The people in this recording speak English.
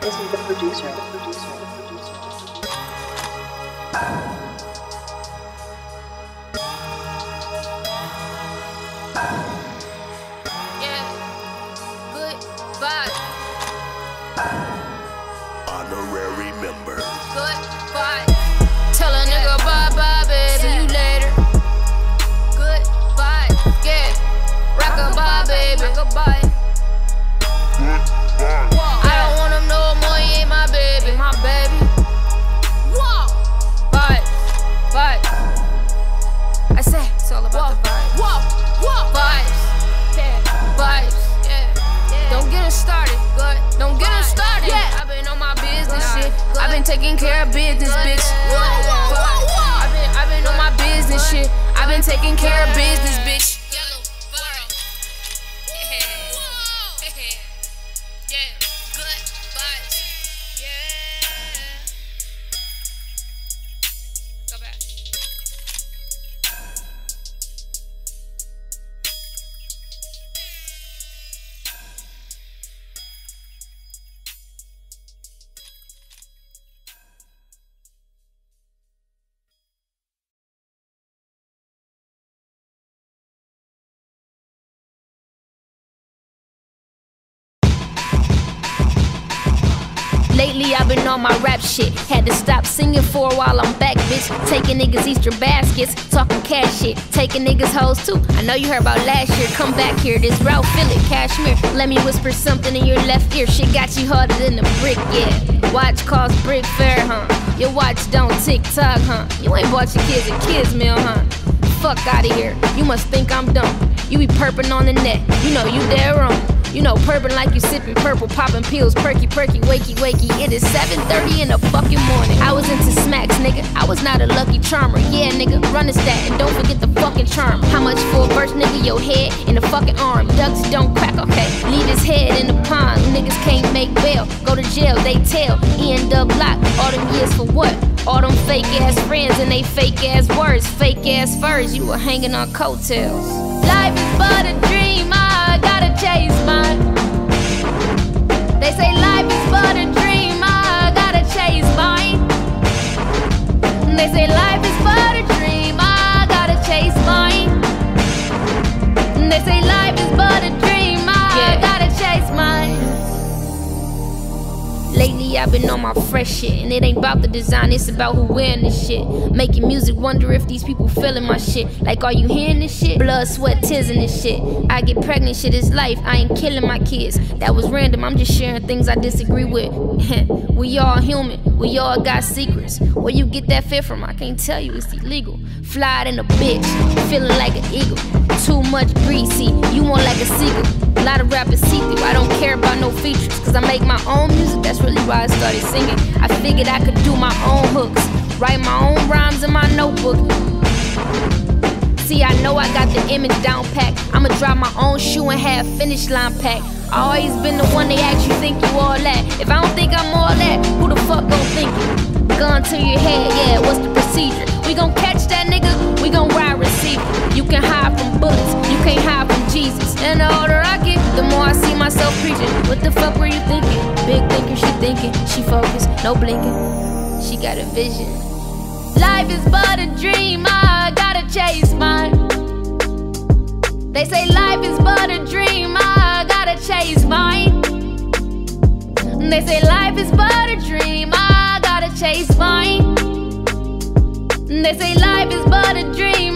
This is the producer. Yeah, goodbye. Honorary member. Goodbye. Tell a nigga bye bye, baby. See you later. Goodbye. Yeah, rock-a-bye, baby. Rock-a-bye. Taking care of business, bitch. I've been on my business shit. I've been taking care of business, bitch. Lately I've been on my rap shit. Had to stop singing for a while, I'm back, bitch. Taking niggas Easter baskets, talking cash shit. Taking niggas hoes too, I know you heard about last year. Come back here, this route, feel it, cashmere. Let me whisper something in your left ear. Shit got you harder than a brick, yeah. Watch cost brick fair, huh? Your watch don't tick-tock, huh? You ain't bought your kids a kids meal, huh? Fuck outta here, you must think I'm dumb. You be perping on the net, you know you dead wrong. You know, purping like you sipping purple, popping pills, perky, wakey. It is 7:30 in the fucking morning. I was into smacks, nigga. I was not a lucky charmer. Yeah, nigga, run a stat and don't forget the fucking charm. How much for a verse, nigga? Your head in the fucking arm. Ducks don't crack, okay? Leave his head in the pond. Niggas can't make bail. Go to jail, they tell. End up locked. All them years for what? All them fake ass friends and they fake ass words, fake ass furs. You were hanging on coattails. Life is but a dream. I gotta chase mine. They say life is but a dream, I gotta chase mine. They say life is but a dream, I gotta chase mine. They say life is but a dream, I gotta chase mine. Lately I've been on my fresh shit, and it ain't about the design, it's about who wearing this shit. Making music, wonder if these people feeling my shit. Like, are you hearing this shit? Blood, sweat, tears in this shit. I get pregnant, shit is life, I ain't killing my kids. That was random, I'm just sharing things I disagree with. We all human, we all got secrets. Where you get that fit from, I can't tell you, it's illegal. Fly than a bitch, feeling like an eagle. Too much greasy, you want like a seagull. A lot of rappers see through, I don't care about no features. Cause I make my own music, that's really why I started singing. I figured I could do my own hooks, write my own rhymes in my notebook. See, I know I got the image down packed. I'ma drop my own shoe and have finish line packed. I always been the one they ask you think you all that. If I don't think I'm all that, who the fuck gon' think it? Gun to your head, yeah, what's the procedure? We gon' catch that nigga, we gon' ride receiver. You can hide from bullets, you can't hide from Jesus. And the older I get, the more I see myself preaching. What the fuck were you thinking? Big thinking, she focused, no blinking. She got a vision. Life is but a dream, I gotta chase mine. They say life is but a dream, I gotta chase mine. They say life is but a dream, I gotta chase mine. They say life is but a dream.